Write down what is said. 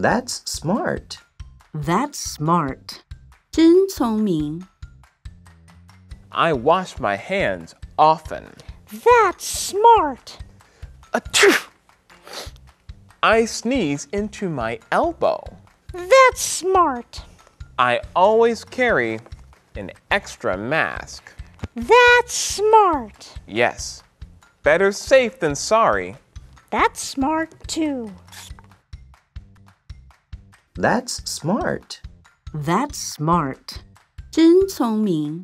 That's smart. That's smart. 真聪明. I wash my hands often. That's smart. Achoo! I sneeze into my elbow. That's smart. I always carry an extra mask. That's smart. Yes. Better safe than sorry. That's smart too. That's smart. That's smart. 真聪明.